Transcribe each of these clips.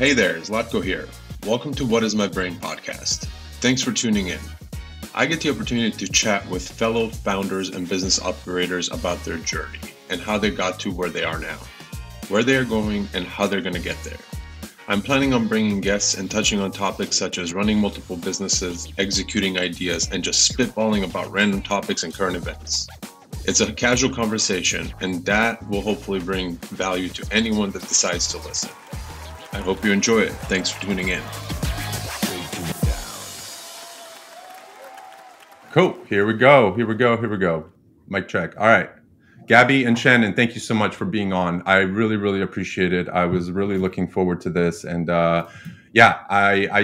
Hey there, Zlatko here. Welcome to What is My Brain podcast. Thanks for tuning in. I get the opportunity to chat with fellow founders and business operators about their journey and how they got to where they are now, where they are going, and how they're going to get there. I'm planning on bringing guests and touching on topics such as running multiple businesses, executing ideas, and just spitballing about random topics and current events. It's a casual conversation, and that will hopefully bring value to anyone that decides to listen. I hope you enjoy it. Thanks for tuning in. Cool. Here we go. Mic check. All right. Gabby and Shannon, thank you so much for being on. I really appreciate it. I was really looking forward to this. And I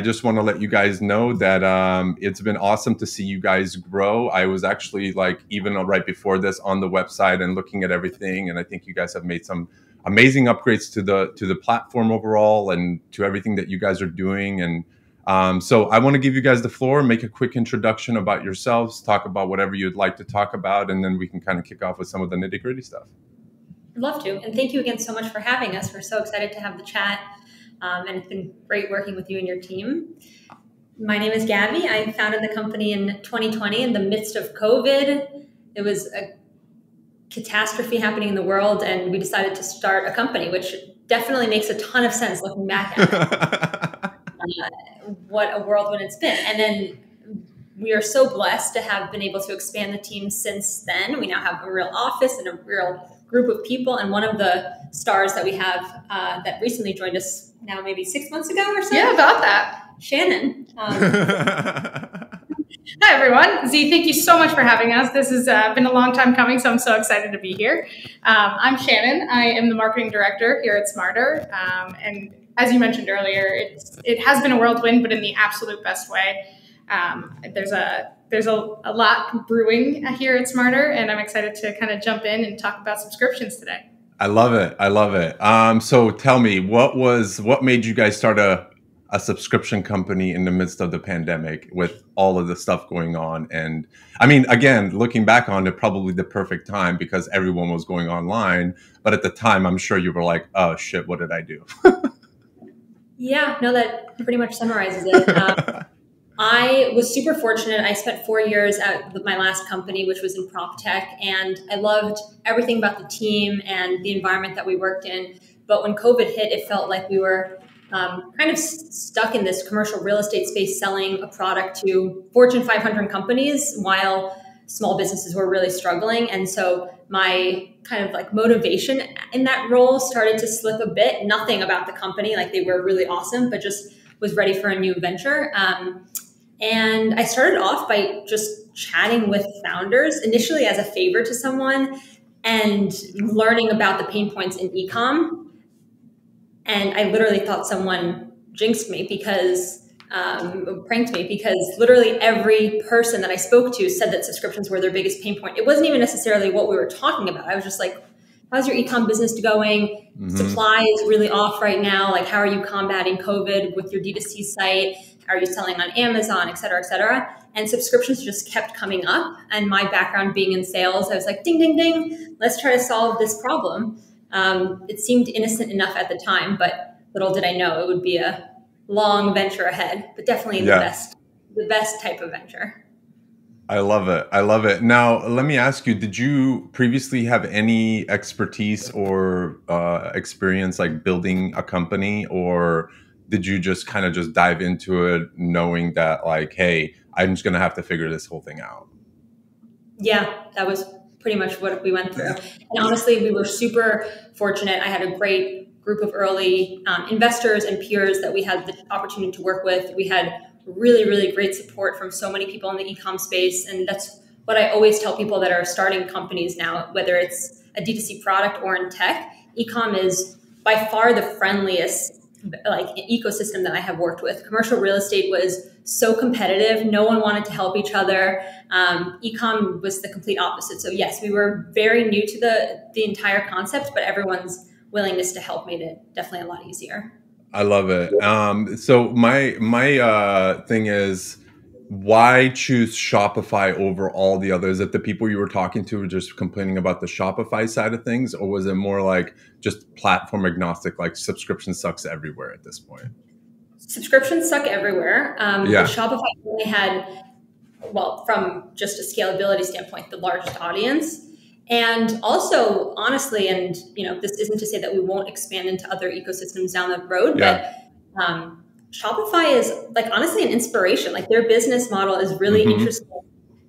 just want to let you guys know that it's been awesome to see you guys grow. I was actually even right before this on the website and looking at everything. And I think you guys have made some amazing upgrades to the platform overall and to everything that you guys are doing. And so I want to give you guys the floor, make a quick introduction about yourselves, talk about whatever you'd like to talk about, and then we can kind of kick off with some of the nitty gritty stuff. I'd love to. And thank you again so much for having us. We're so excited to have the chat. And it's been great working with you and your team. My name is Gabby. I founded the company in 2020 in the midst of COVID. It was a catastrophe happening in the world, and we decided to start a company, which definitely makes a ton of sense looking back at it. What a whirlwind it's been. And then we are so blessed to have been able to expand the team since then. We now have a real office and a real group of people, and one of the stars that we have that recently joined us now maybe 6 months ago or so. Yeah, about that. Shannon. Hi, everyone. Z, thank you so much for having us. This has been a long time coming, so I'm so excited to be here. I'm Shannon. I am the marketing director here at Smartrr. And as you mentioned earlier, it has been a whirlwind, but in the absolute best way. There's a lot brewing here at Smartrr, and I'm excited to kind of jump in and talk about subscriptions today. I love it. So tell me, what made you guys start a subscription company in the midst of the pandemic with all of the stuff going on? And I mean, again, looking back on it, probably the perfect time because everyone was going online. But at the time, I'm sure you were like, oh, shit, what did I do? Yeah, no, that pretty much summarizes it. I was super fortunate. I spent 4 years at my last company, which was in PropTech, and I loved everything about the team and the environment that we worked in. But when COVID hit, it felt like we were kind of stuck in this commercial real estate space, selling a product to Fortune 500 companies while small businesses were really struggling. And so my kind of motivation in that role started to slip a bit. Nothing about the company, they were really awesome, but just was ready for a new venture. And I started off by just chatting with founders, initially as a favor to someone, and learning about the pain points in e-com. And I literally thought someone jinxed me pranked me, because literally every person that I spoke to said that subscriptions were their biggest pain point. It wasn't even necessarily what we were talking about. I was just like, how's your e-com business going? Mm-hmm. Supply is really off right now. How are you combating COVID with your D2C site? Are you selling on Amazon, et cetera, et cetera? And subscriptions just kept coming up. And my background being in sales, I was like, ding, ding, ding. Let's try to solve this problem. It seemed innocent enough at the time, but little did I know it would be a long venture ahead, but definitely the best type of venture. I love it. Now, let me ask you, did you previously have any expertise or experience building a company, or did you just kind of dive into it knowing that hey, I'm just going to have to figure this whole thing out? Yeah, that was pretty much what we went through. Yeah. And honestly, we were super fortunate. I had a great group of early investors and peers that we had the opportunity to work with. We had really great support from so many people in the e-com space. And that's what I always tell people that are starting companies now, whether it's a D2C product or in tech, e-com is by far the friendliest ecosystem that I have worked with. Commercial real estate was so competitive. No one wanted to help each other. E-com was the complete opposite. So yes, we were very new to the entire concept, but everyone's willingness to help made it definitely a lot easier. I love it. So my thing is, why choose Shopify over all the others? Is it the people you were talking to were just complaining about the Shopify side of things, or was it more like just platform agnostic, like subscription sucks everywhere at this point? Subscriptions suck everywhere. Yeah. Shopify only had, well, from just a scalability standpoint, the largest audience. And also, honestly, and you know, this isn't to say that we won't expand into other ecosystems down the road, but Shopify is like honestly an inspiration. Like their business model is really interesting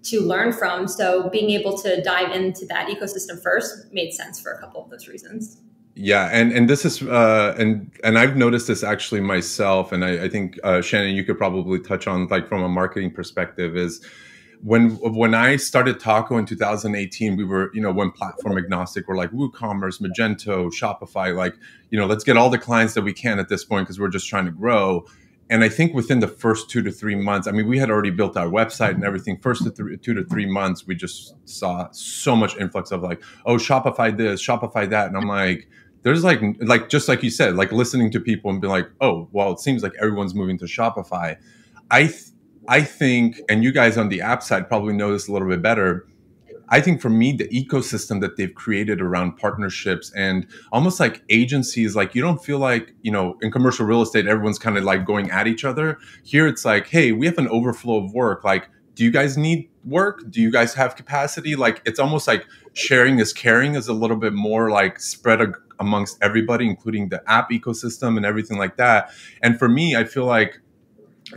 to learn from. So being able to dive into that ecosystem first made sense for a couple of those reasons. Yeah, and this is and I've noticed this actually myself, and I think Shannon, you could probably touch on like from a marketing perspective is. When I started Taco in 2018, we were, you know, when platform agnostic, we're like WooCommerce, Magento, Shopify, like, you know, let's get all the clients that we can at this point because we're just trying to grow. And I think within the first 2 to 3 months, I mean, we had already built our website and everything. First 2 to 3 months, we just saw so much influx of like, oh, Shopify this, Shopify that. And I'm like, there's like just like you said, like listening to people and be like, oh, well, it seems like everyone's moving to Shopify. I think, and you guys on the app side probably know this a little bit better, I think for me, the ecosystem that they've created around partnerships and almost like agencies, like you don't feel like, you know, in commercial real estate, everyone's kind of like going at each other. Here it's like, hey, we have an overflow of work. Like, do you guys need work? Do you guys have capacity? Like, it's almost like sharing is caring is a little bit more like spread amongst everybody, including the app ecosystem and everything like that. And for me, I feel like,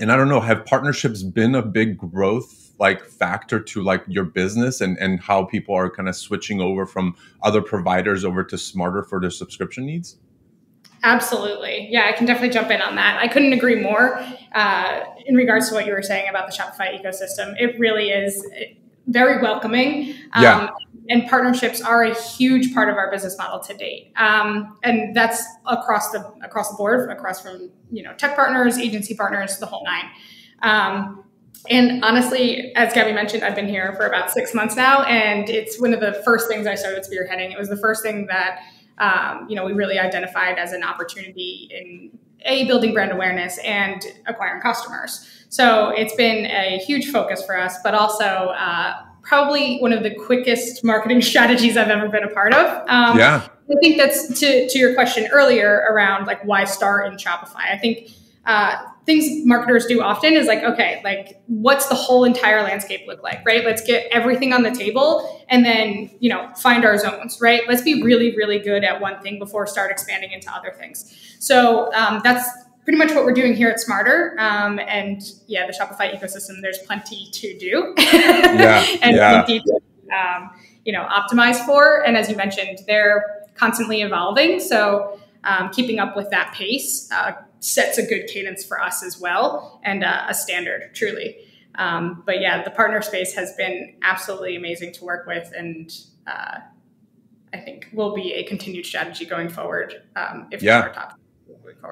and I don't know, have partnerships been a big growth like factor to like your business and how people are kind of switching over from other providers over to Smartrr for their subscription needs? Absolutely. Yeah, I can definitely jump in on that. I couldn't agree more in regards to what you were saying about the Shopify ecosystem. It really is very welcoming. And partnerships are a huge part of our business model to date. And that's across the board, across from, you know, tech partners, agency partners, the whole nine. And honestly, as Gabby mentioned, I've been here for about 6 months now, and it's one of the first things I started spearheading. It was the first thing that, you know, we really identified as an opportunity in building brand awareness and acquiring customers. So it's been a huge focus for us, but also, probably one of the quickest marketing strategies I've ever been a part of. I think that's to your question earlier around like why start in Shopify. I think things marketers do often is like, okay, like what's the whole entire landscape look like, right? Let's get everything on the table and then, you know, find our zones, right? Let's be really, really good at one thing before start expanding into other things. So that's pretty much what we're doing here at Smartrr. And yeah, the Shopify ecosystem, there's plenty to do plenty to, you know, optimize for. And as you mentioned, they're constantly evolving. So keeping up with that pace sets a good cadence for us as well and a standard, truly. But yeah, the partner space has been absolutely amazing to work with. And I think will be a continued strategy going forward if we are top.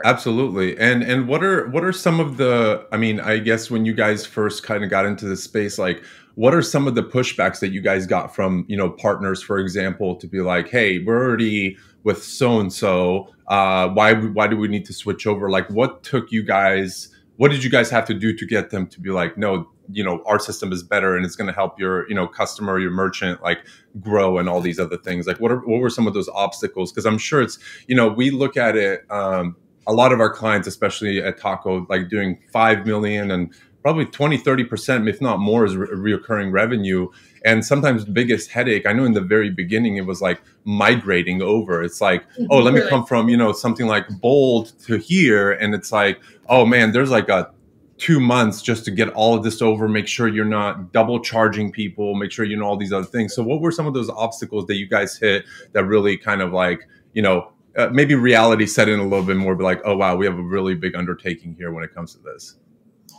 Absolutely. And what are some of the, I mean, I guess when you guys first kind of got into this space, like what are some of the pushbacks that you guys got from, you know, partners, for example, to be like, hey, we're already with so-and-so, why do we need to switch over? Like what did you guys have to do to get them to be like, no, you know, our system is better and it's going to help your, you know, customer, your merchant, like grow and all these other things. Like what were some of those obstacles? Cause I'm sure it's, you know, we look at it, a lot of our clients, especially at Taco, like doing 5 million and probably 20-30%, if not more, is reoccurring revenue. And sometimes the biggest headache, I know in the very beginning, it was like migrating over. It's like, oh, let me come from, you know, something like Bold to here. And it's like, oh man, there's like a 2 months just to get all of this over, make sure you're not double charging people, make sure you know all these other things. So what were some of those obstacles that you guys hit that really kind of like, you know, maybe reality set in a little bit more, but like, oh, wow, we have a really big undertaking here when it comes to this?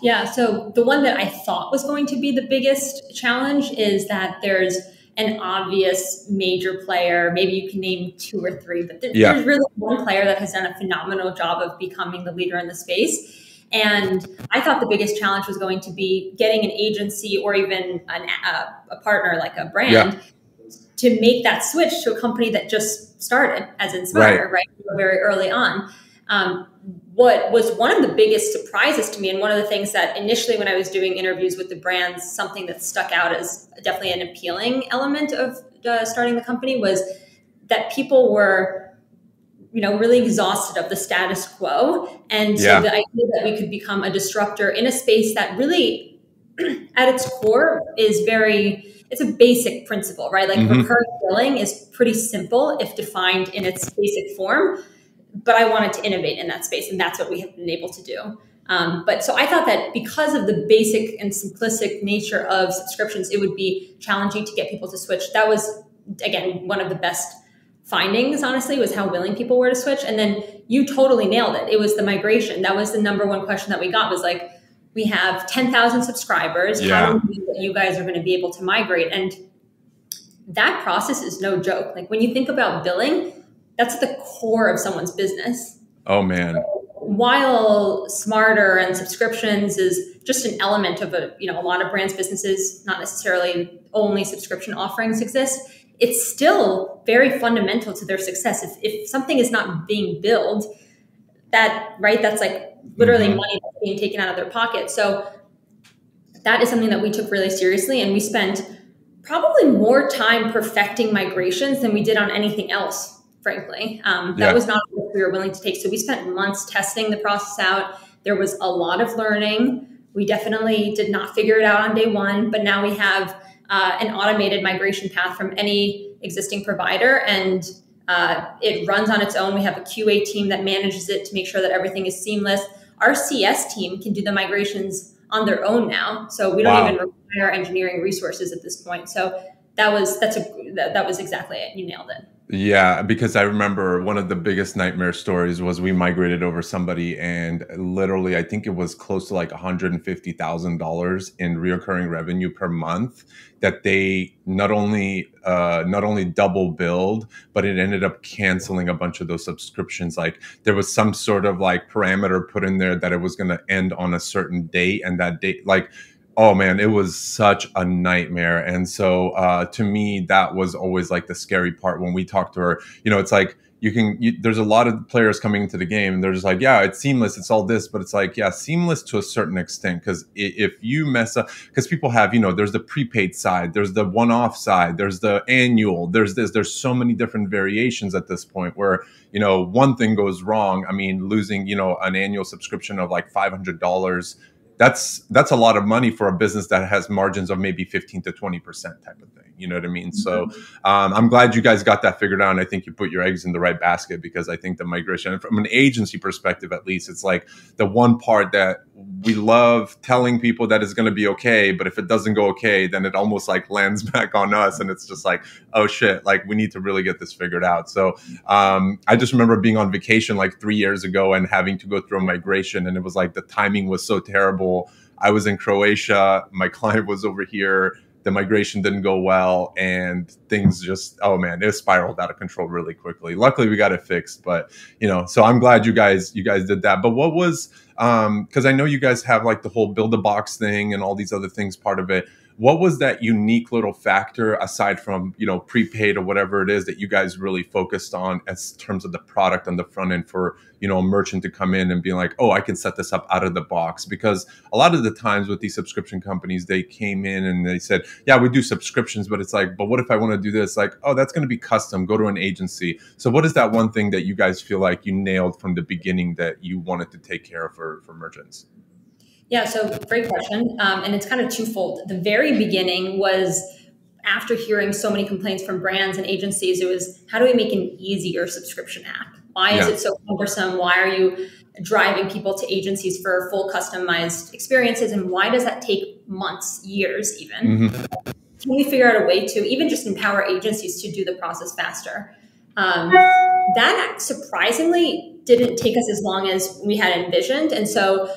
Yeah, so the one that I thought was going to be the biggest challenge is that there's an obvious major player. Maybe you can name 2 or 3, but there's really one player that has done a phenomenal job of becoming the leader in the space. And I thought the biggest challenge was going to be getting an agency or even a partner, like a brand, to make that switch to a company that just started, as in Smartrr, right? Very early on. what was one of the biggest surprises to me, and one of the things that initially when I was doing interviews with the brands, something that stuck out as definitely an appealing element of starting the company, was that people were, you know, really exhausted of the status quo. And so the idea that we could become a disruptor in a space that really at its core is very... it's a basic principle, right? Like recurring billing is pretty simple if defined in its basic form, but I wanted to innovate in that space, and that's what we have been able to do. But so I thought that because of the basic and simplistic nature of subscriptions, it would be challenging to get people to switch. That was, again, one of the best findings, honestly, was how willing people were to switch. And then you totally nailed it. It was the migration. That was the number one question that we got, was like, we have 10,000 subscribers. How do we know that you guys are going to be able to migrate? And that process is no joke. Like, when you think about billing, that's the core of someone's business. Oh, man. So while Smartrr and subscriptions is just an element of a, you know, a lot of brands' businesses, not necessarily only subscription offerings exist, it's still very fundamental to their success. If something is not being billed, that, right, that's like literally money that's being taken out of their pocket. So that is something that we took really seriously. And we spent probably more time perfecting migrations than we did on anything else, frankly. That was not what we were willing to take. So we spent months testing the process out. There was a lot of learning. We definitely did not figure it out on day one, but now we have an automated migration path from any existing provider, and it runs on its own. We have a QA team that manages it to make sure that everything is seamless. Our CS team can do the migrations on their own now, so we don't even require engineering resources at this point. So that was exactly it. You nailed it. Yeah, because I remember one of the biggest nightmare stories was we migrated over somebody, and literally I think it was close to like $150,000 in reoccurring revenue per month that they not only double billed, but it ended up canceling a bunch of those subscriptions. Like, there was some sort of like parameter put in there that it was going to end on a certain date, and that date, like, oh man, it was such a nightmare. And so to me, that was always like the scary part when we talked to her. You know, it's like, there's a lot of players coming into the game, and they're just like, yeah, it's seamless, it's all this, but it's like, yeah, seamless to a certain extent. Because if you mess up, because people have, you know, there's the prepaid side, there's the one-off side, there's the annual, there's this, there's so many different variations at this point where, you know, one thing goes wrong. I mean, losing, you know, an annual subscription of like $500, that's a lot of money for a business that has margins of maybe 15 to 20% type of thing. You know what I mean? So I'm glad you guys got that figured out. And I think you put your eggs in the right basket, because I think the migration, from an agency perspective at least, it's like the one part that we love telling people that it's going to be okay. But if it doesn't go okay, then it almost like lands back on us. And it's just like, oh shit, like we need to really get this figured out. So I just remember being on vacation like 3 years ago and having to go through a migration. And it was like the timing was so terrible. I was in Croatia, my client was over here, the migration didn't go well, and things just, oh man, it spiraled out of control really quickly. Luckily we got it fixed, but you know, so I'm glad you guys did that. But what was, because I know you guys have like the whole build a box thing and all these other things part of it. What was that unique little factor, aside from, you know, prepaid or whatever it is, that you guys really focused on as terms of the product on the front end for, you know, a merchant to come in and be like, oh, I can set this up out of the box? Because a lot of the times with these subscription companies, they came in and they said, yeah, we do subscriptions, but it's like, but what if I want to do this? Like, oh, that's going to be custom. Go to an agency. So what is that one thing that you guys feel like you nailed from the beginning that you wanted to take care of for merchants? Yeah, so great question. And it's kind of twofold. The very beginning was, after hearing so many complaints from brands and agencies, it was, how do we make an easier subscription app? Why is it so cumbersome? Why are you driving people to agencies for full customized experiences? And why does that take months, years even? Can we figure out a way to even just empower agencies to do the process faster? That surprisingly didn't take us as long as we had envisioned. And so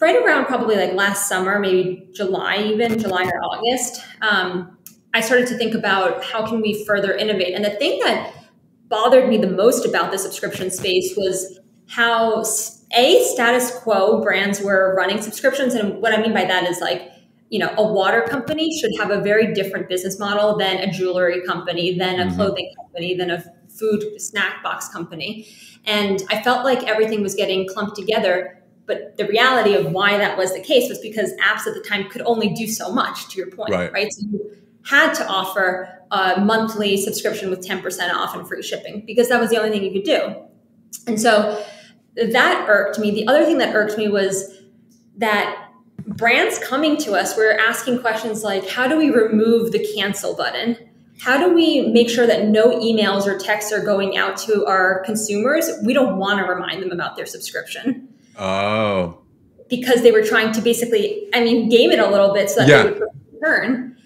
right around probably like last summer, maybe July or August, I started to think about how can we further innovate. And the thing that bothered me the most about the subscription space was how status quo brands were running subscriptions. And what I mean by that is, like, you know, a water company should have a very different business model than a jewelry company, than a clothing company, than a food snack box company. And I felt like everything was getting clumped together. But the reality of why that was the case was because apps at the time could only do so much, to your point, right? So you had to offer a monthly subscription with 10% off and free shipping because that was the only thing you could do. And so that irked me. The other thing that irked me was that brands coming to us were asking questions like, how do we remove the cancel button? How do we make sure that no emails or texts are going out to our consumers? We don't want to remind them about their subscription. Oh. Because they were trying to basically, I mean, game it a little bit so that they would return.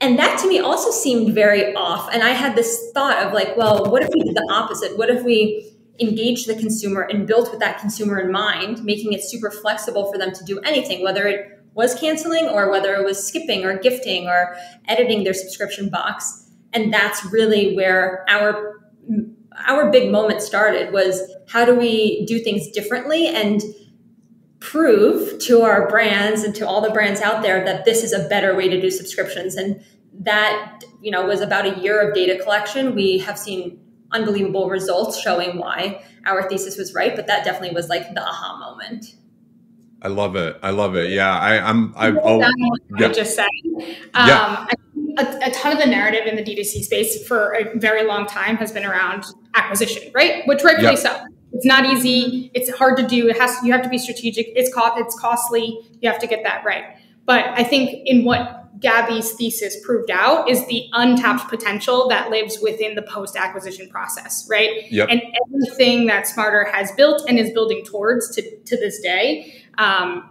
And that to me also seemed very off. And I had this thought of like, well, what if we did the opposite? What if we engage the consumer and built with that consumer in mind, making it super flexible for them to do anything, whether it was canceling or whether it was skipping or gifting or editing their subscription box. And that's really where our big moment started, was how do we do things differently and prove to our brands and to all the brands out there that this is a better way to do subscriptions. And that, you know, was about a year of data collection. We have seen unbelievable results showing why our thesis was right, but that definitely was like the aha moment. I love it. I love it. Yeah, I just said. A ton of the narrative in the D2C space for a very long time has been around acquisition, right? Which rightfully so. It's not easy. It's hard to do. You have to be strategic. It's costly. You have to get that right. But I think in what Gabby's thesis proved out is the untapped potential that lives within the post-acquisition process, right? And everything that Smartrr has built and is building towards to this day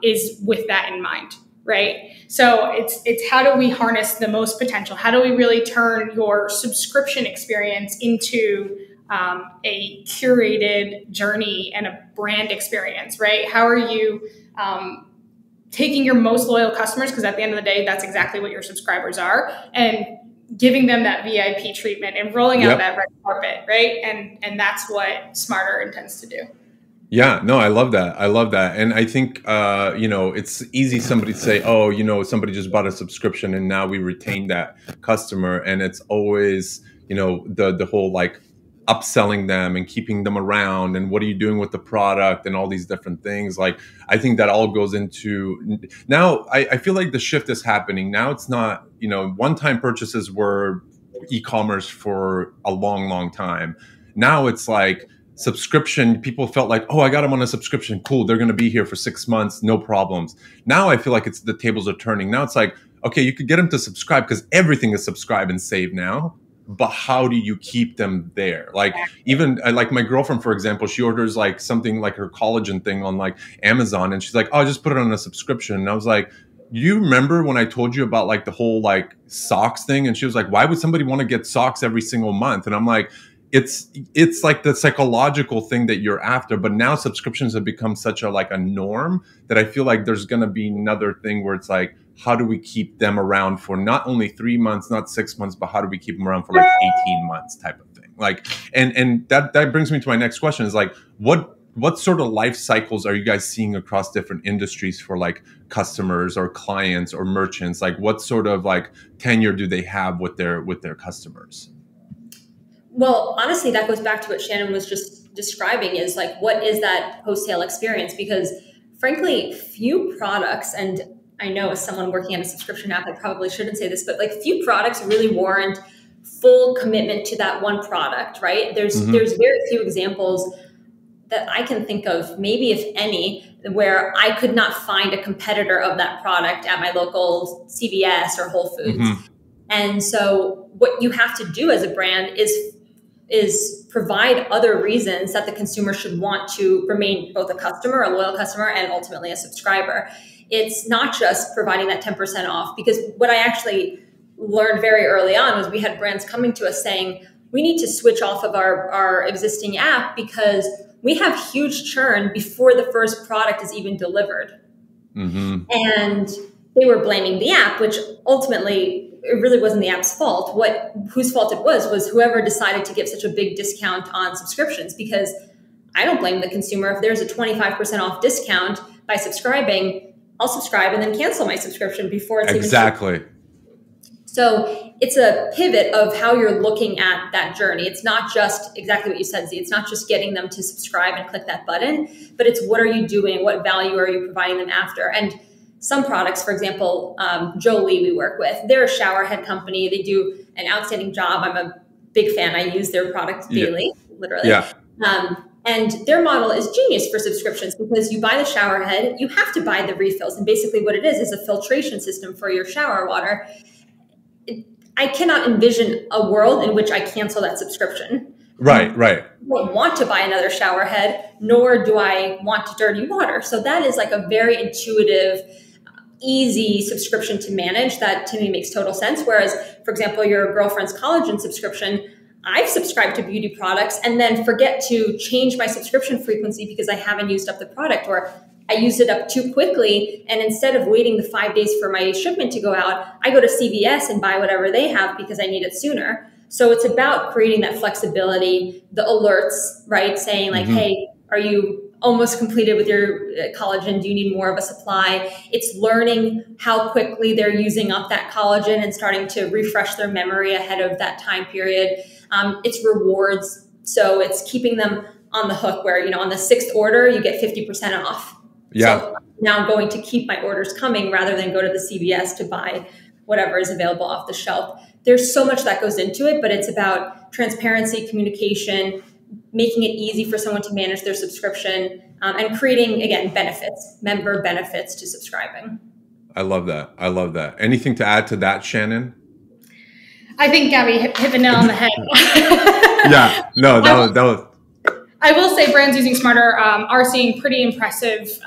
is with that in mind. Right. So it's how do we harness the most potential? How do we really turn your subscription experience into a curated journey and a brand experience? Right. How are you taking your most loyal customers? Because at the end of the day, that's exactly what your subscribers are, and giving them that VIP treatment and rolling out that red carpet. Right. And that's what Smartrr intends to do. Yeah, no, I love that. I love that. And I think, you know, it's easy somebody to say, oh, you know, somebody just bought a subscription and now we retain that customer. And it's always, you know, the whole like upselling them and keeping them around and what are you doing with the product and all these different things. Like, I think that all goes into now. I feel like the shift is happening. Now it's not, you know, one-time purchases were e-commerce for a long, long time. Now it's like, subscription, people felt like, oh, I got them on a subscription. Cool. They're going to be here for 6 months. No problems. Now I feel like it's the tables are turning. Now it's like, okay, you could get them to subscribe because everything is subscribe and save now. But how do you keep them there? Like even like my girlfriend, for example, she orders like something like her collagen thing on like Amazon. And she's like, oh, just put it on a subscription. And I was like, you remember when I told you about like the whole like socks thing? And she was like, why would somebody want to get socks every single month? And I'm like, it's like the psychological thing that you're after, but now subscriptions have become such a like a norm that I feel like there's going to be another thing where it's like, how do we keep them around for not only 3 months, not 6 months, but how do we keep them around for like 18 months type of thing? Like, and that brings me to my next question is like, what sort of life cycles are you guys seeing across different industries for like customers or clients or merchants? Like what sort of like tenure do they have with their customers? Well, honestly, that goes back to what Shannon was just describing is like, what is that post-sale experience? Because frankly, few products, and I know as someone working on a subscription app, I probably shouldn't say this, but like few products really warrant full commitment to that one product, right? There's very few examples that I can think of, maybe if any, where I could not find a competitor of that product at my local CVS or Whole Foods. And so what you have to do as a brand is provide other reasons that the consumer should want to remain both a customer, a loyal customer, and ultimately a subscriber. It's not just providing that 10% off, because what I actually learned very early on was we had brands coming to us saying, we need to switch off of our existing app because we have huge churn before the first product is even delivered. And they were blaming the app, which ultimately it really wasn't the app's fault. Whose fault it was whoever decided to give such a big discount on subscriptions, because I don't blame the consumer. If there's a 25% off discount by subscribing, I'll subscribe and then cancel my subscription before it's even. So it's a pivot of how you're looking at that journey. It's not just exactly what you said, Z. It's not just getting them to subscribe and click that button, but it's what are you doing? What value are you providing them after? And some products, for example, Jolie we work with, they're a shower head company. They do an outstanding job. I'm a big fan. I use their products daily, literally. Yeah. And their model is genius for subscriptions because you buy the shower head, you have to buy the refills. And basically what it is a filtration system for your shower water. I cannot envision a world in which I cancel that subscription. Right, right. I don't want to buy another shower head, nor do I want dirty water. So that is like a very intuitive, easy subscription to manage that to me makes total sense. Whereas, for example, your girlfriend's collagen subscription, I've subscribed to beauty products and then forget to change my subscription frequency because I haven't used up the product, or I used it up too quickly. And instead of waiting the 5 days for my shipment to go out, I go to CVS and buy whatever they have because I need it sooner. So it's about creating that flexibility, the alerts, right? Saying like, hey, are you almost completed with your collagen? Do you need more of a supply? It's learning how quickly they're using up that collagen and starting to refresh their memory ahead of that time period. It's rewards. So it's keeping them on the hook where, you know, on the sixth order, you get 50% off. Yeah. So now I'm going to keep my orders coming rather than go to the CVS to buy whatever is available off the shelf. There's so much that goes into it, but it's about transparency, communication, making it easy for someone to manage their subscription, and creating, again, benefits, member benefits to subscribing. I love that. I love that. Anything to add to that, Shannon? I think Gabby hit the nail on the head. Yeah, no, that was. I will say brands using Smartrr are seeing pretty impressive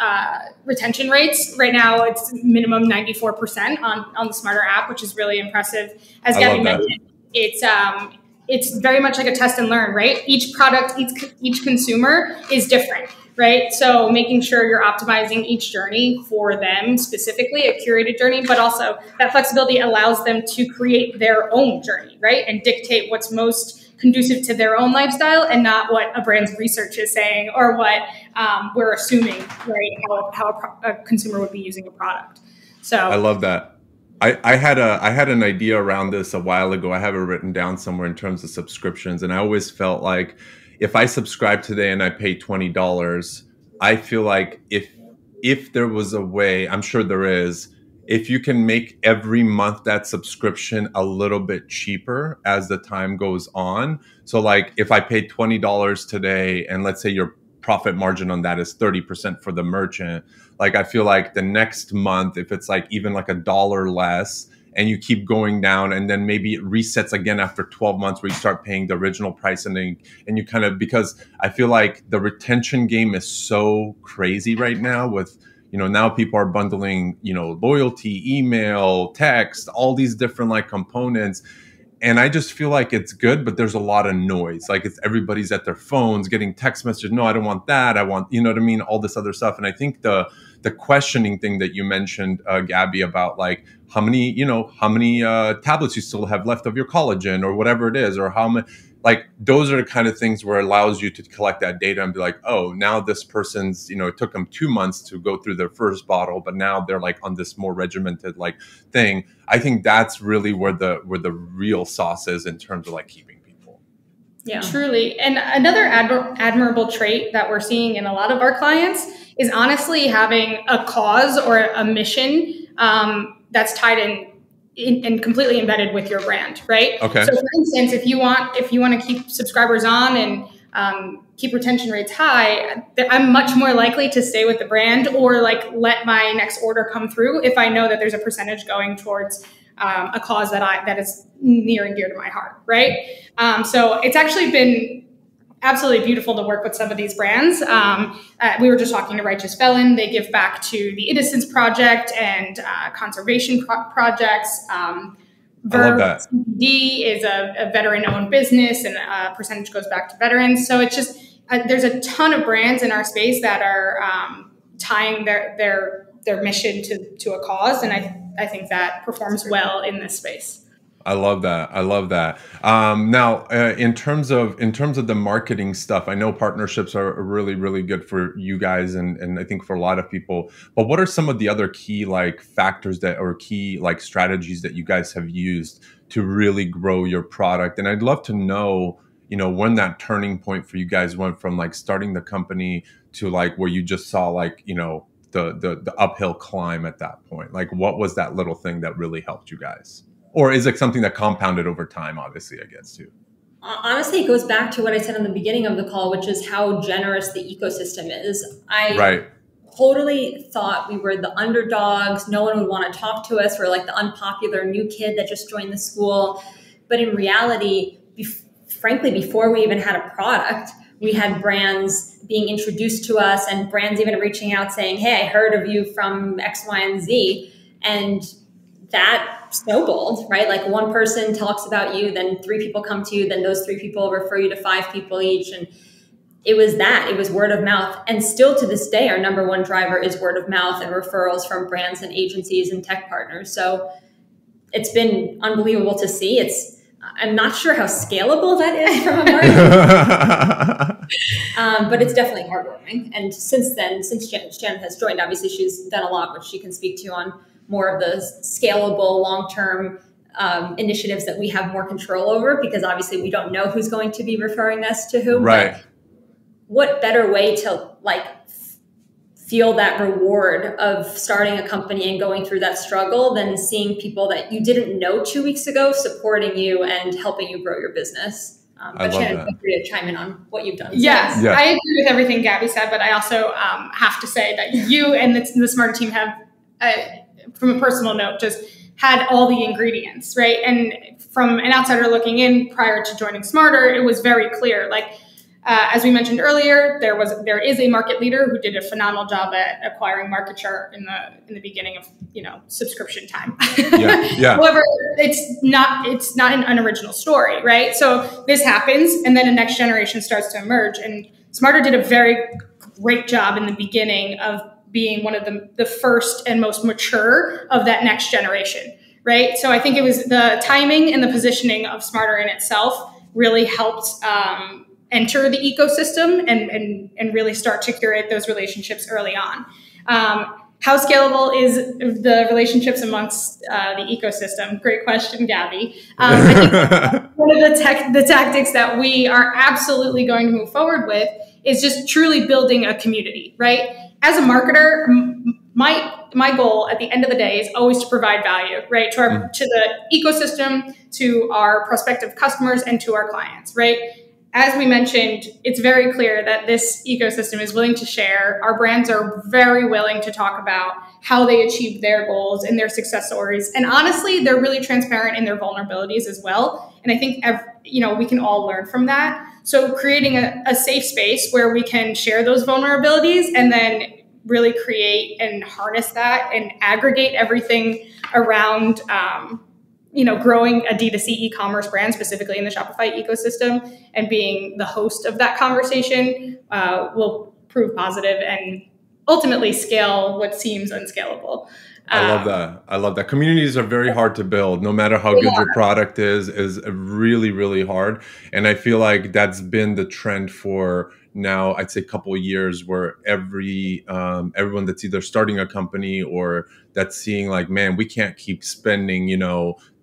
retention rates. Right now, it's minimum 94% on the Smartrr app, which is really impressive. As Gabby mentioned, it's very much like a test and learn, right? Each product, each consumer is different, right? So making sure you're optimizing each journey for them specifically, a curated journey, but also that flexibility allows them to create their own journey, right? And dictate what's most conducive to their own lifestyle and not what a brand's research is saying or what we're assuming, right? How a consumer would be using a product. So I love that. I had an idea around this a while ago. I have it written down somewhere in terms of subscriptions. And I always felt like if I subscribe today and I pay $20, I feel like if there was a way, I'm sure there is, if you can make every month that subscription a little bit cheaper as the time goes on. So like if I paid $20 today and let's say your profit margin on that is 30% for the merchant. Like, I feel like the next month, if it's like even like $1 less and you keep going down and then maybe it resets again after 12 months where you start paying the original price and you kind of, because I feel like the retention game is so crazy right now with, you know, now people are bundling, you know, loyalty, email, text, all these different like components. And I just feel like it's good, but there's a lot of noise. Like it's everybody's at their phones getting text messages. No, I don't want that. I want, you know what I mean? All this other stuff. And I think the questioning thing that you mentioned, Gabby, about like how many tablets you still have left of your collagen or whatever it is, or how many, like those are the kind of things where it allows you to collect that data and be like, oh, now this person's, you know, it took them 2 months to go through their first bottle, but now they're like on this more regimented like thing. I think that's really where the real sauce is in terms of like keeping people. Yeah, truly. And another admirable trait that we're seeing in a lot of our clients is honestly having a cause or a mission that's tied in and completely embedded with your brand, right? Okay. So for instance, if you want to keep subscribers on and keep retention rates high, I'm much more likely to stay with the brand or like let my next order come through if I know that there's a percentage going towards a cause that is near and dear to my heart, right? So it's actually been absolutely beautiful to work with some of these brands. We were just talking to Righteous Felon. They give back to the Innocence Project and conservation projects. D is a veteran-owned business, and a percentage goes back to veterans. So it's just there's a ton of brands in our space that are tying their mission to a cause, and I think that performs well in this space. I love that. I love that. Now, in terms of the marketing stuff, I know partnerships are really, really good for you guys, and I think for a lot of people. But what are some of the other key factors that, or key strategies that you guys have used to really grow your product? And I'd love to know, you know, when that turning point for you guys went from starting the company to where you just saw you know, the uphill climb at that point. What was that little thing that really helped you guys? Or is it something that compounded over time, obviously, I guess, too? Honestly, it goes back to what I said in the beginning of the call, which is how generous the ecosystem is. I totally thought we were the underdogs. No one would want to talk to us. We're like the unpopular new kid that just joined the school. But in reality, frankly, before we even had a product, we had brands being introduced to us and brands even reaching out saying, hey, I heard of you from X, Y, and Z. And that snowballed, right? Like one person talks about you, then three people come to you, then those three people refer you to five people each. And it was that, it was word of mouth. And still to this day, our #1 driver is word of mouth and referrals from brands and agencies and tech partners. So it's been unbelievable to see. I'm not sure how scalable that is from a market, but it's definitely heartwarming. And since then, since Shannon has joined, obviously she's done a lot, which she can speak to on more of the scalable long-term initiatives that we have more control over, because obviously we don't know who's going to be referring us to whom. Right. But what better way to feel that reward of starting a company and going through that struggle than seeing people that you didn't know 2 weeks ago supporting you and helping you grow your business. But Shannon, feel free to chime in on what you've done. Yes, yeah. I agree with everything Gabby said, but I also have to say that you and the Smartrr team have, from a personal note, just had all the ingredients, right? And from an outsider looking in prior to joining Smartrr, it was very clear, as we mentioned earlier, there is a market leader who did a phenomenal job at acquiring market share in the beginning of subscription time. Yeah, yeah. However, it's not an unoriginal story, right? So this happens, and then a next generation starts to emerge. And Smartrr did a very great job in the beginning of being one of the first and most mature of that next generation, right? So I think it was the timing and the positioning of Smartrr in itself really helped. Enter the ecosystem and really start to curate those relationships early on. How scalable is the relationships amongst the ecosystem? Great question, Gabby. I think one of the tactics that we are absolutely going to move forward with is just truly building a community, right? As a marketer, my goal at the end of the day is always to provide value, right? To the ecosystem, to our prospective customers, and to our clients, right? As we mentioned, it's very clear that this ecosystem is willing to share. Our brands are very willing to talk about how they achieved their goals and their success stories. And honestly, they're really transparent in their vulnerabilities as well. And I think we can all learn from that. So creating a safe space where we can share those vulnerabilities and then really create and harness that and aggregate everything around growing a D2C e-commerce brand, specifically in the Shopify ecosystem, and being the host of that conversation will prove positive and ultimately scale what seems unscalable. I love that. I love that. Communities are very hard to build, no matter how good your product is really, really hard. And I feel like that's been the trend for now, I'd say, a couple of years, where everyone that's either starting a company or that's seeing man, we can't keep spending,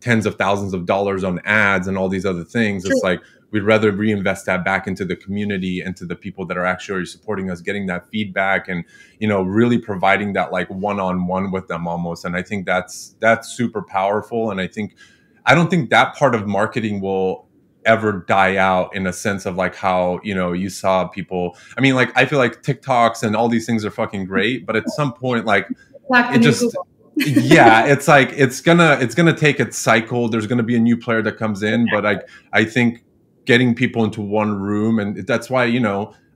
tens of thousands of dollars on ads and all these other things. True. It's we'd rather reinvest that back into the community and to the people that are actually supporting us, getting that feedback and, really providing that one-on-one with them almost. And I think that's super powerful. And I don't think that part of marketing will ever die out, in a sense of how, you saw people, I feel like TikToks and all these things are fucking great, but at some point, yeah, it's gonna take its cycle. There's gonna be a new player that comes in, but I think getting people into one room, and that's why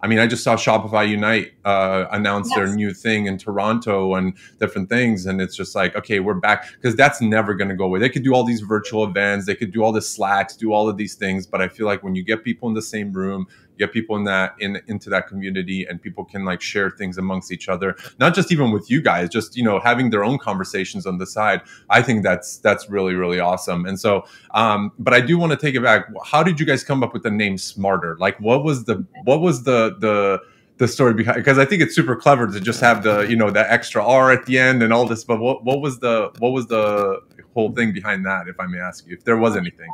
I mean, I just saw Shopify Unite announce yes. their new thing in Toronto and different things. And it's just like, okay, we're back, because that's never going to go away. They could do all these virtual events. They could do all the Slacks, do all of these things. But I feel like when you get people in the same room, get people in that into that community, and people can like share things amongst each other, not just even with you guys, just, you know, having their own conversations on the side. I think that's really, really awesome. And so, but I do want to take it back. How did you guys come up with the name Smartrr? Like, what was the story behind? Because I think it's super clever to just have the, you know, the extra R at the end and all this. But what was the whole thing behind that, if I may ask you, if there was anything?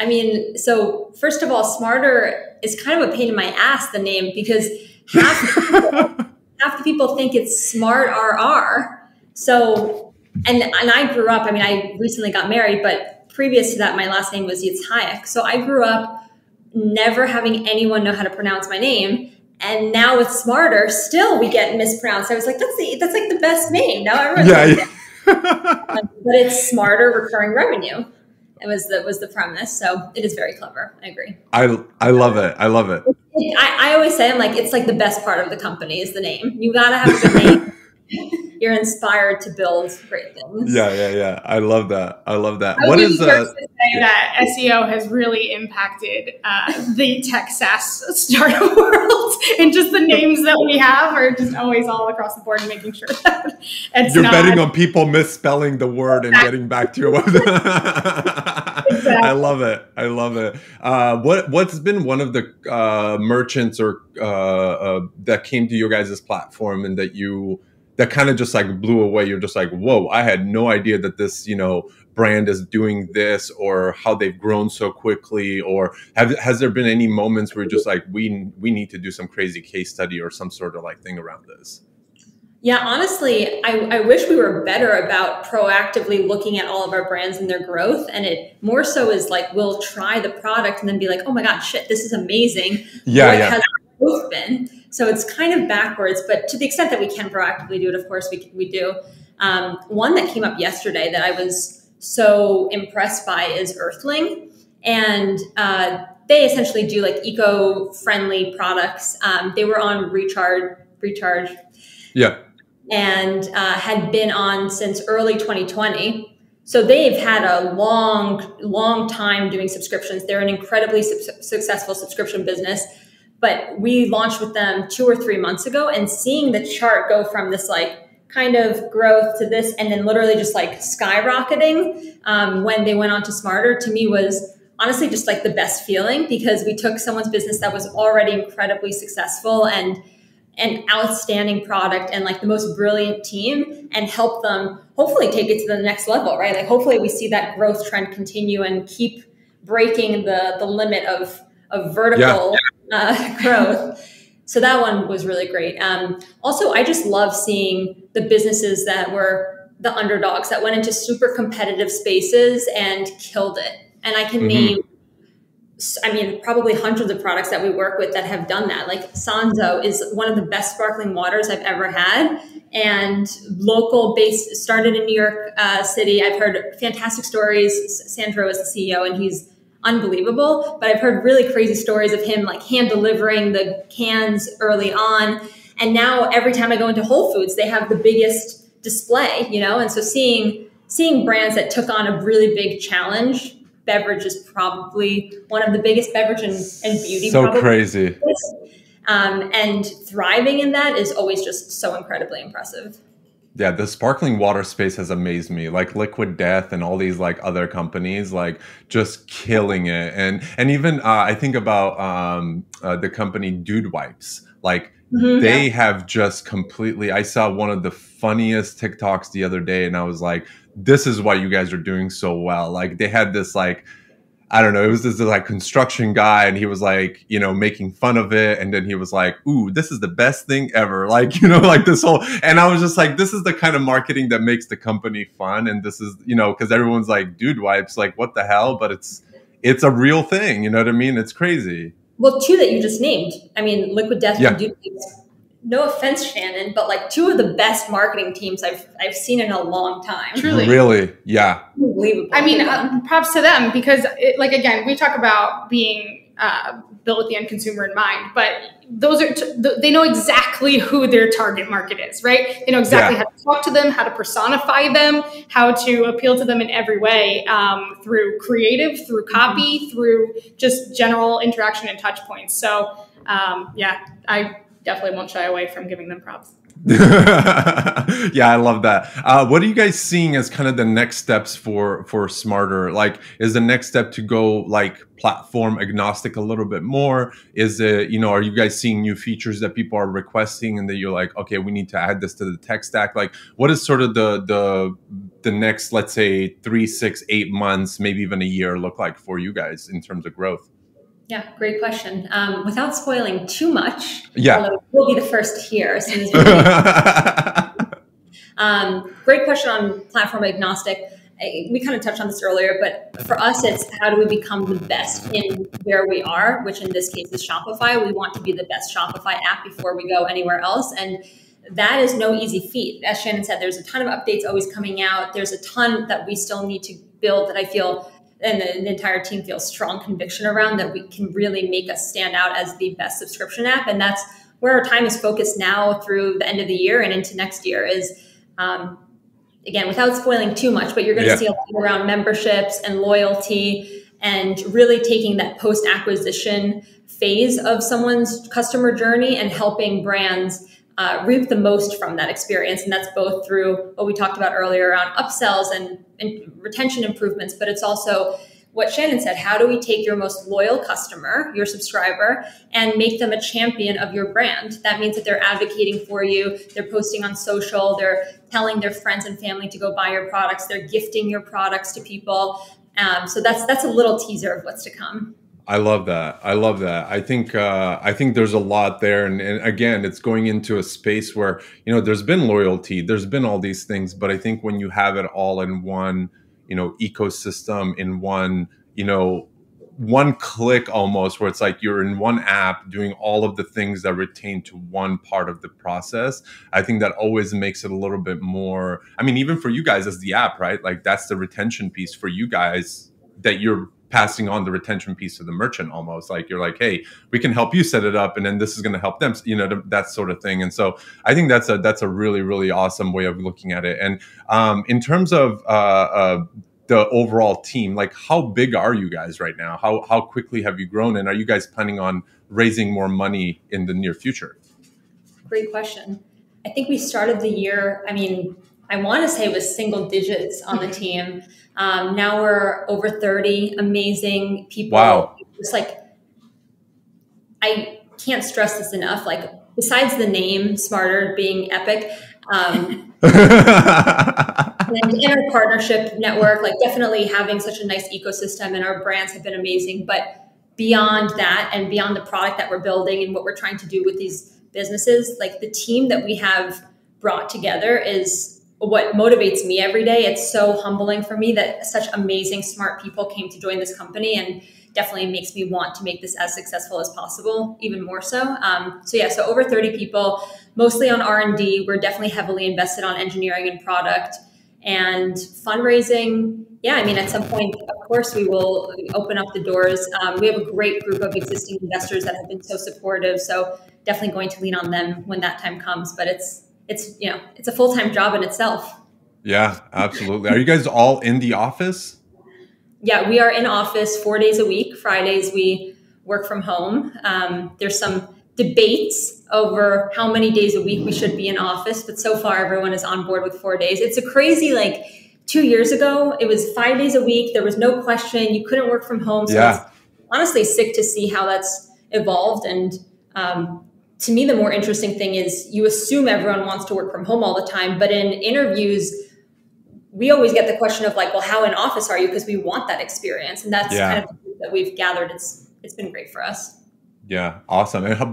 I mean, so first of all, Smartrr is kind of a pain in my ass, the name, because half the people think it's smart RR. So, and I grew up, I mean, I recently got married, but previous to that, my last name was Yitzhaek. So I grew up never having anyone know how to pronounce my name. And now with Smartrr, still we get mispronounced. I was like, that's like the best name. Now everyone's but it's Smartrr recurring revenue. It was the premise. So it is very clever. I agree. I love it. I love it. I always say, I'm like, it's like the best part of the company is the name. You got to have a good name. You're inspired to build great things. Yeah. I love that. I love that. I would be first to say that SEO has really impacted the tech SaaS startup world, and just the names that we have are just always all across the board, and making sure that it's you're not betting on people misspelling the word and getting back to your web. Exactly. I love it. I love it. What's been one of the merchants or that came to your guys' platform and that kind of just like blew away? You're just like, whoa, I had no idea that this, you know, brand is doing this, or how they've grown so quickly, or has there been any moments where you're just like, we need to do some crazy case study or some sort of like thing around this? Yeah, honestly, I wish we were better about proactively looking at all of our brands and their growth. And it more so is like, we'll try the product and then be like, oh my God, shit, this is amazing. Yeah, yeah. Has growth been? So it's kind of backwards, but to the extent that we can proactively do it, of course we do. One that came up yesterday that I was so impressed by is Earthling. And they essentially do like eco-friendly products. They were on Recharge. Yeah. And had been on since early 2020. So they've had a long, long time doing subscriptions. They're an incredibly successful subscription business. But we launched with them 2 or 3 months ago, and seeing the chart go from this like kind of growth to this, and then literally just like skyrocketing when they went on to Smartrr, to me was honestly just like the best feeling, because we took someone's business that was already incredibly successful and an outstanding product and like the most brilliant team, and helped them hopefully take it to the next level, right? Like hopefully we see that growth trend continue and keep breaking the limit of vertical growth. So that one was really great. Also, I just love seeing the businesses that were the underdogs that went into super competitive spaces and killed it. And I can name, I mean, probably hundreds of products that we work with that have done that. Like Sanzo is one of the best sparkling waters I've ever had, and local based, started in New York City. I've heard fantastic stories. Sandro is the CEO, and he's unbelievable, but I've heard really crazy stories of him like hand delivering the cans early on. And now every time I go into Whole Foods, they have the biggest display, you know? And so seeing brands that took on a really big challenge, beverage is probably one of the biggest, beverage and beauty. So probably. Crazy. And thriving in that is always just so incredibly impressive. Yeah, the sparkling water space has amazed me. Like Liquid Death and all these like other companies, like just killing it. And even I think about the company Dude Wipes. Like they have just completely. I saw one of the funniest TikToks the other day, and I was like, "This is why you guys are doing so well." Like they had this like. I don't know, it was this like construction guy, and he was like, you know, making fun of it. And then he was like, ooh, this is the best thing ever. Like, you know, like this whole, and I was just like, this is the kind of marketing that makes the company fun. And this is, you know, cause everyone's like, Dude Wipes, like what the hell? But it's a real thing. You know what I mean? It's crazy. Well, two that you just named, I mean, Liquid Death and Dude Wipes, no offense, Shannon, but like two of the best marketing teams I've seen in a long time. Truly. Really? Yeah. Unbelievable. I mean, props to them, because it, like, again, we talk about being built with the end consumer in mind. But those are, they know exactly who their target market is, right? They know exactly how to talk to them, how to personify them, how to appeal to them in every way, through creative, through copy, through just general interaction and touch points. So yeah, I definitely won't shy away from giving them props. Yeah, I love that. What are you guys seeing as kind of the next steps for Smartrr? Like, is the next step to go like platform agnostic a little bit more? Is it, you know, are you guys seeing new features that people are requesting and that you're like, okay, we need to add this to the tech stack? Like, what is sort of the next, let's say 3, 6, 8 months, maybe even a year look like for you guys in terms of growth? Yeah, great question. Without spoiling too much, although we'll be the first here as soon as we great question on platform agnostic. We kind of touched on this earlier, but for us, it's how do we become the best in where we are, which in this case is Shopify. We want to be the best Shopify app before we go anywhere else. And that is no easy feat. As Shannon said, there's a ton of updates always coming out. There's a ton that we still need to build that I feel and the entire team feels strong conviction around, that we can really make us stand out as the best subscription app. And that's where our time is focused now through the end of the year and into next year is, again, without spoiling too much, but you're going to see a lot around memberships and loyalty and really taking that post-acquisition phase of someone's customer journey and helping brands reap the most from that experience. And that's both through what we talked about earlier around upsells and retention improvements, but it's also what Shannon said, how do we take your most loyal customer, your subscriber, and make them a champion of your brand? That means that they're advocating for you, they're posting on social, they're telling their friends and family to go buy your products, they're gifting your products to people. So that's a little teaser of what's to come. I love that. I love that. I think there's a lot there. And again, it's going into a space where, you know, there's been loyalty, there's been all these things, but I think when you have it all in one, you know, ecosystem, in one, you know, one click almost, where it's like you're in one app doing all of the things that retain to one part of the process. I think that always makes it a little bit more, I mean, even for you guys as the app, right? Like that's the retention piece for you guys, that you're passing on the retention piece to the merchant almost. Like you're like, hey, we can help you set it up and then this is going to help them, you know, that sort of thing. And so I think that's a really, really awesome way of looking at it. And in terms of the overall team, like how big are you guys right now? How quickly have you grown? And are you guys planning on raising more money in the near future? Great question. I think we started the year, I mean, I want to say it was single digits on the team. Now we're over 30 amazing people. Wow. Just like, I can't stress this enough. Like besides the name Smartrr being epic, and our partnership network, like definitely having such a nice ecosystem and our brands have been amazing. But beyond that and beyond the product that we're building and what we're trying to do with these businesses, like the team that we have brought together is what motivates me every day. It's so humbling for me that such amazing, smart people came to join this company, and definitely makes me want to make this as successful as possible, even more so. So yeah, so over 30 people, mostly on R&D. We're definitely heavily invested on engineering and product and fundraising. Yeah, I mean, at some point, of course, we will open up the doors. We have a great group of existing investors that have been so supportive. So definitely going to lean on them when that time comes, but it's, you know, it's a full-time job in itself. Yeah, absolutely. Are you guys all in the office? Yeah, we are in office 4 days a week. Fridays, we work from home. There's some debates over how many days a week we should be in office, but so far everyone is on board with 4 days. It's a crazy, like 2 years ago, it was 5 days a week. There was no question. You couldn't work from home. So it's honestly sick to see how that's evolved. And, to me, the more interesting thing is you assume everyone wants to work from home all the time, but in interviews, we always get the question of like, well, how in office are you? Because we want that experience. And that's kind of the group that we've gathered. It's been great for us. Yeah, awesome. And I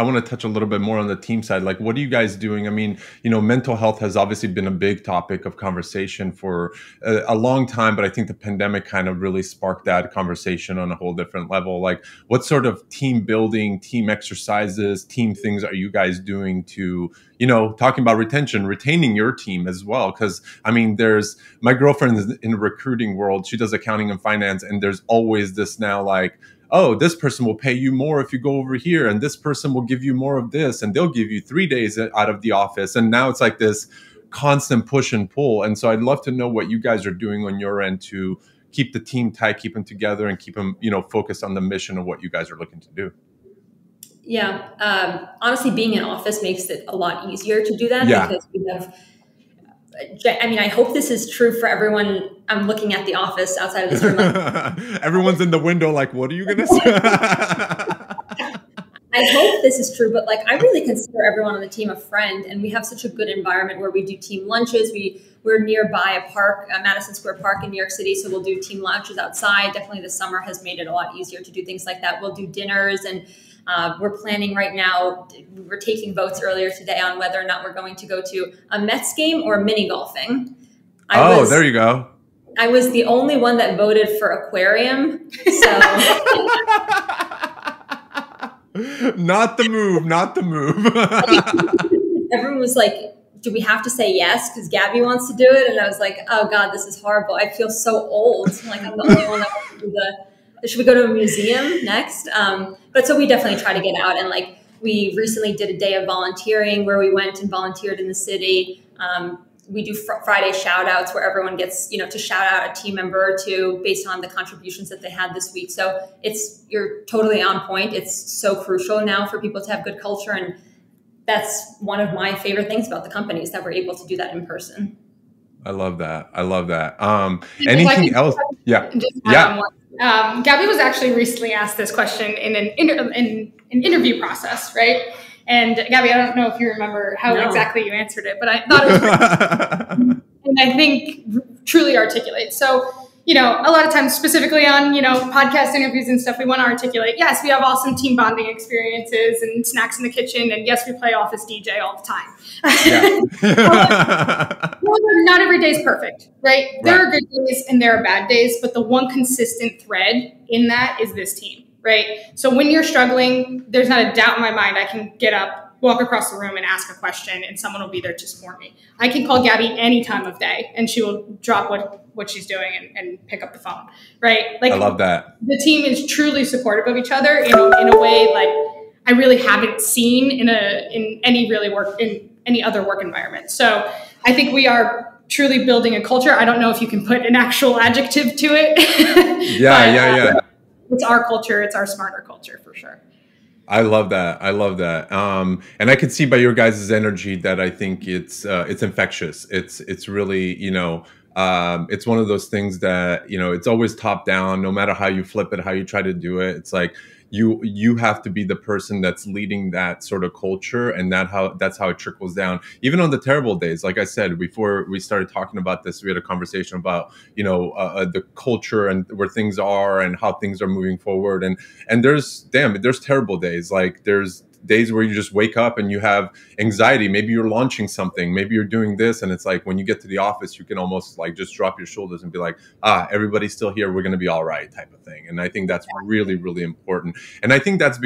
want to touch a little bit more on the team side. Like, what are you guys doing? I mean, you know, mental health has obviously been a big topic of conversation for a long time, but I think the pandemic kind of really sparked that conversation on a whole different level. Like, what sort of team building, team exercises, team things are you guys doing to, you know, talking about retention, retaining your team as well? Because I mean, there's, my girlfriend is in the recruiting world. She does accounting and finance, and there's always this now like, oh, this person will pay you more if you go over here, and this person will give you more of this, and they'll give you 3 days out of the office. And now it's like this constant push and pull. And so I'd love to know what you guys are doing on your end to keep the team tight, keep them together, and keep them, you know, focused on the mission of what you guys are looking to do. Yeah. Honestly, being in office makes it a lot easier to do that, because we have, I mean, I hope this is true for everyone. I'm looking at the office outside of this room. Everyone's in the window like, what are you going to say? I hope this is true, but like, I really consider everyone on the team a friend, and we have such a good environment where we do team lunches. We're nearby a park, Madison Square Park in New York City. So we'll do team lunches outside. Definitely the summer has made it a lot easier to do things like that. We'll do dinners, and we're planning right now. We were taking votes earlier today on whether or not we're going to go to a Mets game or mini golfing. There you go. I was the only one that voted for aquarium. So not the move, not the move. Everyone was like, do we have to say yes? Because Gabby wants to do it. And I was like, oh God, this is horrible. I feel so old. Like I'm the only one that wants to do the, should we go to a museum next? But so we definitely try to get out. And like, we recently did a day of volunteering where we went and volunteered in the city. We do Friday shout outs where everyone gets, you know, to shout out a team member or two based on the contributions that they had this week. So it's, you're totally on point. It's so crucial now for people to have good culture. And that's one of my favorite things about the company is that we're able to do that in person. I love that. I love that. Anything else? Yeah. Yeah. Gabby was actually recently asked this question in an interview process, right? And Gabby, I don't know if you remember how exactly you answered it, but I thought it was and I think truly articulate. So, you know, a lot of times specifically on, you know, podcast interviews and stuff, we want to articulate, yes, we have awesome team bonding experiences and snacks in the kitchen. And yes, we play office DJ all the time. Yeah. Not every day is perfect, right? There are good days and there are bad days, but the one consistent thread in that is this team. Right? So when you're struggling, there's not a doubt in my mind I can get up, walk across the room and ask a question and someone will be there to support me. I can call Gabby any time of day and she will drop what she's doing and pick up the phone. Right? Like I love that. The team is truly supportive of each other in a way like I really haven't seen in any other work environment. So I think we are truly building a culture. I don't know if you can put an actual adjective to it. Yeah. It's our culture. It's our Smartrr culture for sure. I love that. I love that. And I could see by your guys' energy that I think it's infectious. It's really, you know, it's one of those things that, you know, it's always top down, no matter how you flip it, how you try to do it. It's like you have to be the person that's leading that sort of culture. And that's how it trickles down, even on the terrible days. Like I said, before we started talking about this, we had a conversation about, you know, the culture and where things are and how things are moving forward. And there's terrible days. Like there's days where you just wake up and you have anxiety. Maybe you're launching something, maybe you're doing this. And it's like, when you get to the office, you can almost like just drop your shoulders and be like, everybody's still here. We're going to be all right type of thing. And I think that's really, really important. And I think that's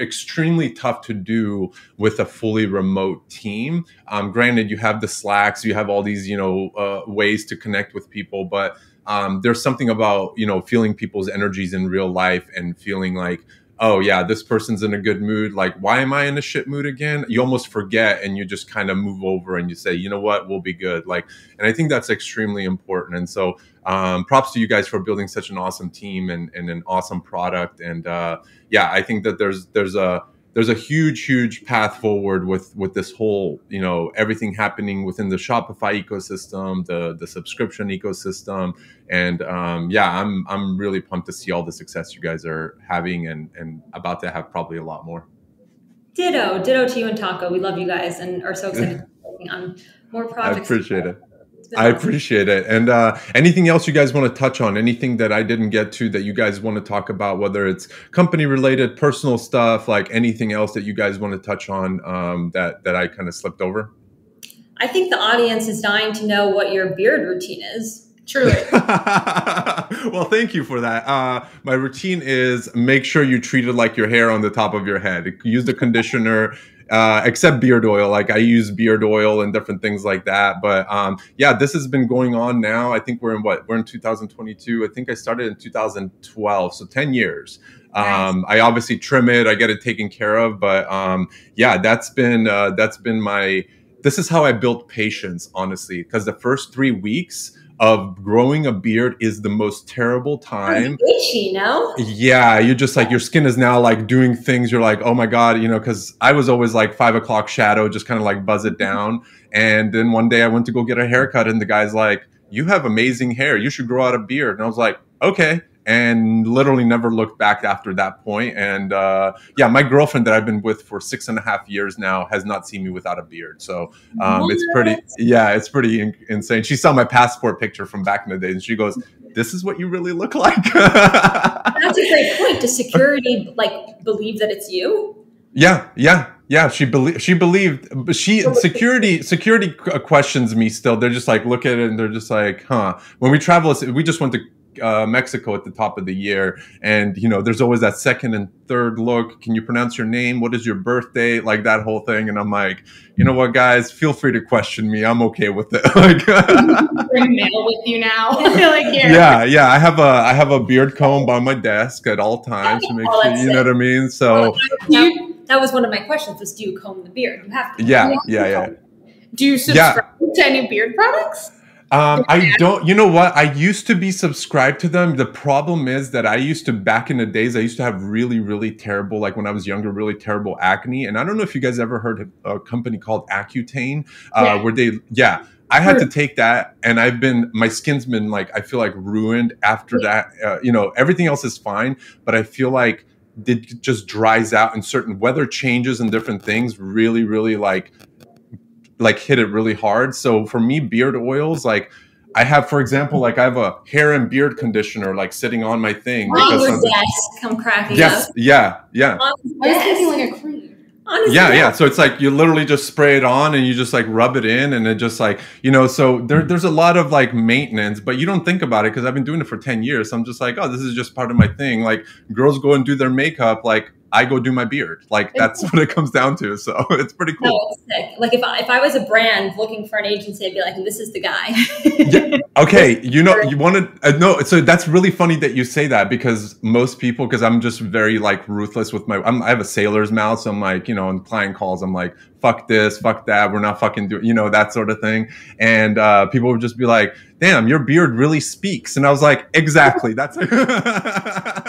extremely tough to do with a fully remote team. Granted, you have the Slacks, you have all these, you know, ways to connect with people, but there's something about, you know, feeling people's energies in real life and feeling like, oh yeah, this person's in a good mood. Like, why am I in a shit mood again? You almost forget and you just kind of move over and you say, you know what, we'll be good. Like, and I think that's extremely important. And so props to you guys for building such an awesome team and an awesome product. And yeah, I think that there's a huge path forward with this whole, you know, everything happening within the Shopify ecosystem, the subscription ecosystem. And yeah, I'm really pumped to see all the success you guys are having and about to have probably a lot more. Ditto to you and Taco. We love you guys and are so excited to be working on more projects. I appreciate it. I appreciate it. And anything else you guys want to touch on? Anything that I didn't get to that you guys want to talk about, whether it's company related, personal stuff, like anything else that you guys want to touch on that I kind of slipped over? I think the audience is dying to know what your beard routine is. Truly. Well, thank you for that. My routine is make sure you treat it like your hair on the top of your head. Use the conditioner except beard oil. Like I use beard oil and different things like that. But yeah, this has been going on now. I think we're in what? We're in 2022. I think I started in 2012. So 10 years. Nice. I obviously trim it. I get it taken care of. But yeah, that's been my, this is how I built patience, honestly, because the first 3 weeks of growing a beard is the most terrible time. It's itchy, no? Yeah, you're just like, your skin is now like doing things. You're like, oh my God, you know, because I was always like 5 o'clock shadow, just kind of like buzz it down. And then one day I went to go get a haircut and the guy's like, you have amazing hair. You should grow out a beard. And I was like, okay. And literally never looked back after that point. And yeah, my girlfriend that I've been with for 6.5 years now has not seen me without a beard. So it's pretty, yeah, it's pretty insane. She saw my passport picture from back in the day and she goes, this is what you really look like. That's a great point. Does security like believe that it's you? Yeah, yeah. Yeah, she believed, but security questions me still. They're just like, look at it and they're just like, huh. When we travel, we just went to Mexico at the top of the year. And, you know, there's always that second and third look. Can you pronounce your name? What is your birthday? Like that whole thing. And I'm like, you know what, guys, feel free to question me. I'm okay with it. Like, bring mail with you now. Like, here. Yeah. Yeah. I have a beard comb by my desk at all times to make sure, you know what I mean? So that was one of my questions was, do you comb the beard? You have to. Yeah. Yeah. Yeah. Do you subscribe to any beard products? I don't, you know what? I used to be subscribed to them. The problem is that I used to, back in the days, I used to have really, really terrible, like when I was younger, really terrible acne. And I don't know if you guys ever heard of a company called Accutane, where they, yeah. I had to take that and I've been, my skin's been like, I feel like ruined after that. You know, everything else is fine, but I feel like it just dries out and certain weather changes and different things really, really like hit it really hard. So for me, beard oils, like I have, for example, like I have a hair and beard conditioner, like sitting on my thing. Come cracking up. Yeah. Yeah. I was thinking like a cream. Honestly, yeah, yeah. So it's like you literally just spray it on and you just like rub it in and it just like, you know, so there's a lot of like maintenance, but you don't think about it because I've been doing it for 10 years. So I'm just like, oh, this is just part of my thing. Like girls go and do their makeup. Like I go do my beard. Like that's what it comes down to. So it's pretty cool. No, it's sick. Like if I was a brand looking for an agency, I'd be like, this is the guy. Yeah. Okay. You know, you want to no. So that's really funny that you say that because most people, because I'm just very like ruthless with my, I have a sailor's mouth. So I'm like, you know, on client calls, I'm like, fuck this, fuck that. We're not fucking doing, you know, that sort of thing. And people would just be like, damn, your beard really speaks. And I was like, exactly. That's hilarious.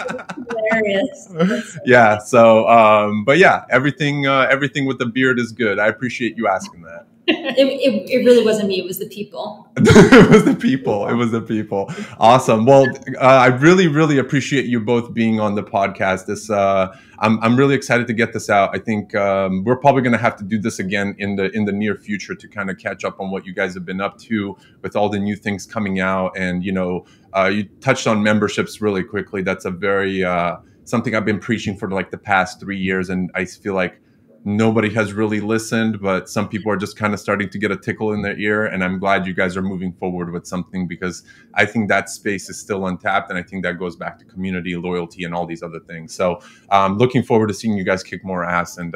Yeah. So, but yeah, everything with the beard is good. I appreciate you asking that. It really wasn't me. It was the people. It was the people. It was the people. Awesome. Well, I really, really appreciate you both being on the podcast. This, I'm really excited to get this out. I think we're probably going to have to do this again in the near future to kind of catch up on what you guys have been up to with all the new things coming out. And you know, you touched on memberships really quickly. That's a very something I've been preaching for like the past 3 years, and I feel like nobody has really listened, but some people are just kind of starting to get a tickle in their ear. And I'm glad you guys are moving forward with something because I think that space is still untapped. And I think that goes back to community, loyalty, and all these other things. So I'm looking forward to seeing you guys kick more ass. And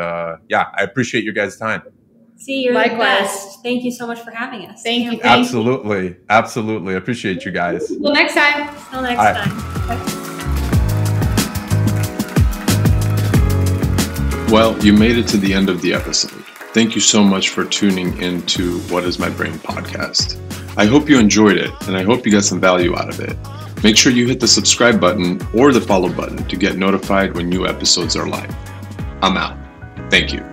yeah, I appreciate your guys' time. See, you're likewise. The best. Thank you so much for having us. Thank you. Absolutely. Absolutely. I appreciate you guys. Well, next time. Till next time. Bye. Well, you made it to the end of the episode. Thank you so much for tuning into What is My Brain podcast. I hope you enjoyed it and I hope you got some value out of it. Make sure you hit the subscribe button or the follow button to get notified when new episodes are live. I'm out. Thank you.